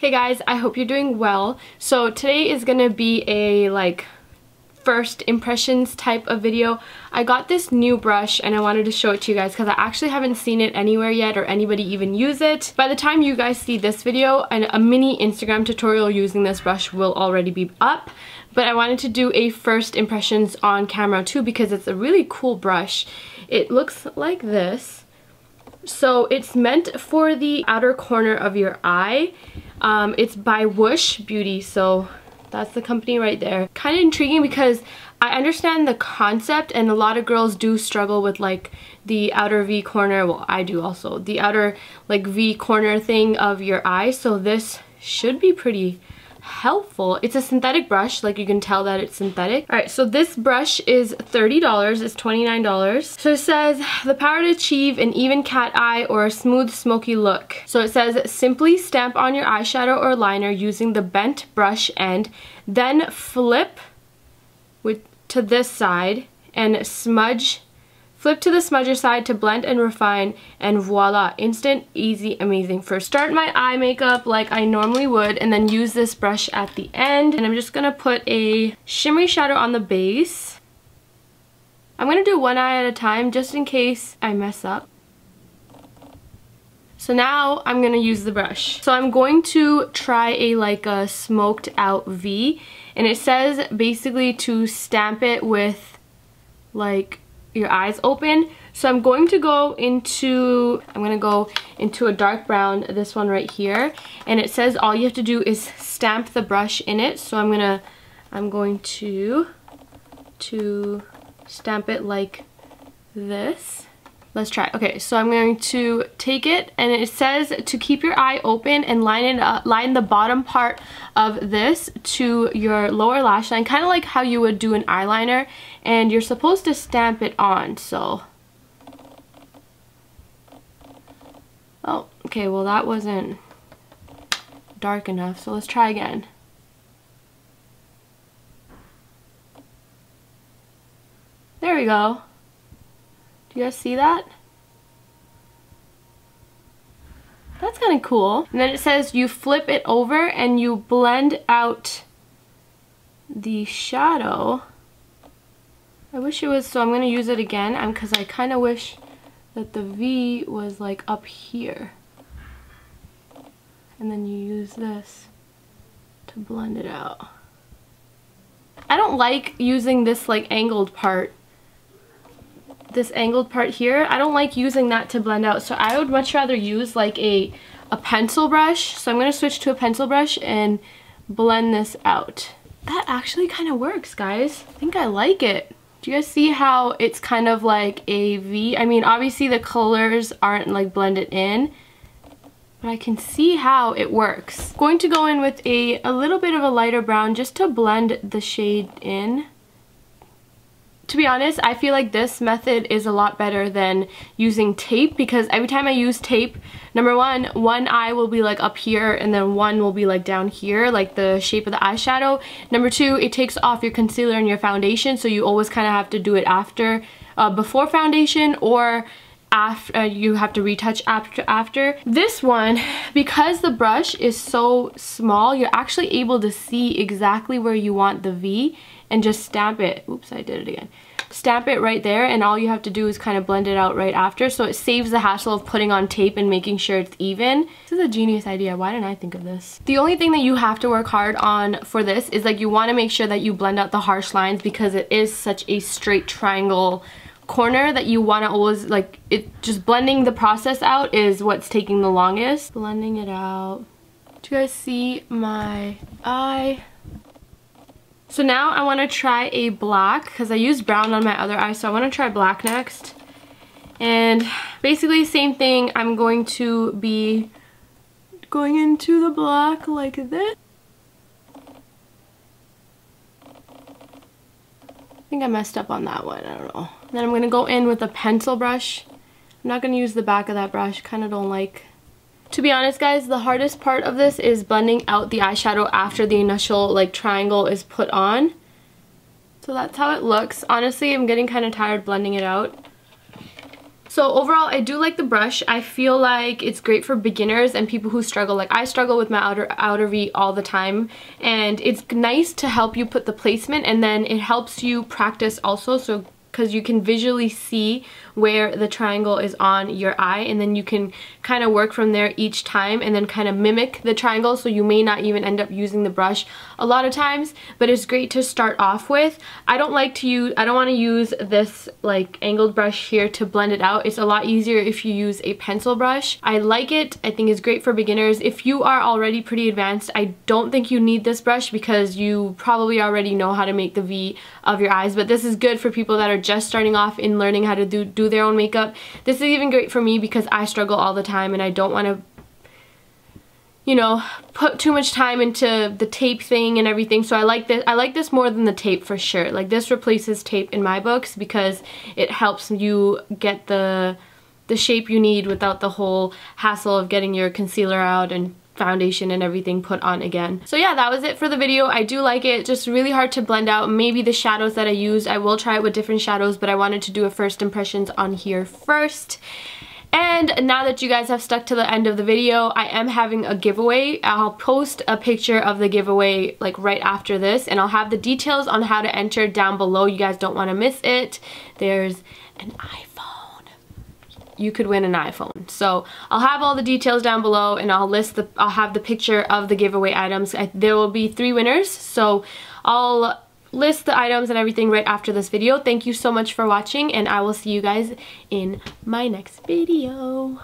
Hey guys, I hope you're doing well. So today is gonna be a first impressions type of video. I got this new brush and I wanted to show it to you guys because I actually haven't seen it anywhere yet or anybody even use it. By the time you guys see this video, a mini Instagram tutorial using this brush will already be up. But I wanted to do a first impressions on camera too because it's a really cool brush. It looks like this. So it's meant for the outer corner of your eye. It's by Whoosh Beauty, so that's the company right there. Kind of intriguing because I understand the concept and a lot of girls do struggle with the outer V corner. Well, I do also. The outer V corner thing of your eye. So this should be pretty helpful. It's a synthetic brush, you can tell that it's synthetic. Alright, so this brush is $30, it's $29. So it says, the power to achieve an even cat eye or a smooth smoky look. So it says, simply stamp on your eyeshadow or liner using the bent brush end, then flip to this side and smudge. Flip to the smudger side to blend and refine, and voila, instant, easy, amazing. First, start my eye makeup like I normally would and then use this brush at the end. And I'm just gonna put a shimmery shadow on the base. I'm gonna do one eye at a time just in case I mess up. So now I'm gonna use the brush. So I'm going to try a smoked out V, and it says basically to stamp it with your eyes open. So I'm going to go into a dark brown, this one right here, and it says all you have to do is stamp the brush in it. So I'm going to stamp it like this. Let's try. Okay, so I'm going to take it, and it says to keep your eye open and line the bottom part of this to your lower lash line, kind of like how you would do an eyeliner, and you're supposed to stamp it on. So, oh, okay, well that wasn't dark enough, so let's try again. There we go. Do you guys see that? That's kind of cool. And then it says you flip it over and you blend out the shadow. I wish it was, so I'm going to use it again because I kind of wish that the V was up here. And then you use this to blend it out. I don't like using this angled part. This angled part here, I don't like using that to blend out, so I would much rather use a pencil brush. So I'm going to switch to a pencil brush and blend this out. That actually kind of works, guys. I think I like it. Do you guys see how it's kind of like a V? I mean, obviously the colors aren't blended in, but I can see how it works. I'm going to go in with a little bit of a lighter brown just to blend the shade in. To be honest, I feel this method is a lot better than using tape, because every time I use tape, number one eye will be up here and then one will be down here, the shape of the eyeshadow. Number two, it takes off your concealer and your foundation, so you always kind of have to do it after, before foundation, or after you have to retouch after. This one, because the brush is so small, you're actually able to see exactly where you want the V and just stamp it. Oops, I did it again. Stamp it right there, and all you have to do is kind of blend it out right after, so it saves the hassle of putting on tape and making sure it's even. This is a genius idea. Why didn't I think of this? The only thing that you have to work hard on for this is you want to make sure that you blend out the harsh lines, because it is such a straight triangle corner that you want to always it. Just blending the process out is what's taking the longest. Blending it out. Do you guys see my eye? So now I want to try a black, because I used brown on my other eye, so I want to try black next. And basically same thing, I'm going to be going into the black like this. I think I messed up on that one, I don't know. And then I'm going to go in with a pencil brush. I'm not going to use the back of that brush, kind of don't like. To be honest, guys, the hardest part of this is blending out the eyeshadow after the initial triangle is put on. So that's how it looks. Honestly, I'm getting kind of tired blending it out. So overall, I do like the brush. I feel like it's great for beginners and people who struggle. Like, I struggle with my outer V all the time, and it's nice to help you put the placement, and then it helps you practice also, so because you can visually see where the triangle is on your eye, and then you can kind of work from there each time and then kind of mimic the triangle, so you may not even end up using the brush a lot of times, but it's great to start off with. I don't want to use this like angled brush here to blend it out. It's a lot easier if you use a pencil brush. I like it. I think it's great for beginners. If you are already pretty advanced, I don't think you need this brush because you probably already know how to make the V of your eyes, but this is good for people that are just starting off in learning how to do their own makeup. This is even great for me because I struggle all the time and I don't want to, you know, put too much time into the tape thing and everything. So I like this more than the tape for sure. Like, this replaces tape in my books because it helps you get the shape you need without the whole hassle of getting your concealer out and foundation and everything put on again. So yeah, that was it for the video. I do like it. Just really hard to blend out. Maybe the shadows that I used, I will try it with different shadows, but I wanted to do a first impressions on here first. And now that you guys have stuck to the end of the video, I am having a giveaway. I'll post a picture of the giveaway like right after this, and I'll have the details on how to enter down below. You guys don't want to miss it. There's an iPhone. You could win an iPhone. So I'll have all the details down below, and I'll have the picture of the giveaway items. There will be 3 winners, so I'll list the items and everything right after this video. Thank you so much for watching, and I will see you guys in my next video.